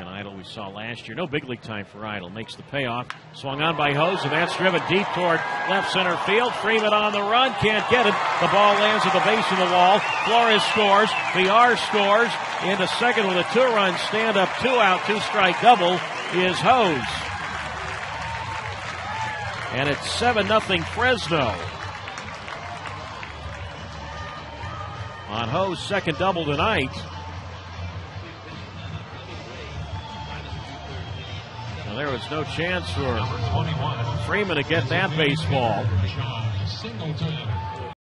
and Idle we saw last year. No big league time for Idle. Makes the payoff. Swung on by Hoes, and that's driven deep toward left center field. Freeman on the run. Can't get it. The ball lands at the base of the wall. Flores scores. Villar scores. Into second with a two-run stand-up, two-out, two-strike double is Hoes. And it's 7-0 Fresno. On Hoes' second double tonight. Now there was no chance for Freeman to get that baseball.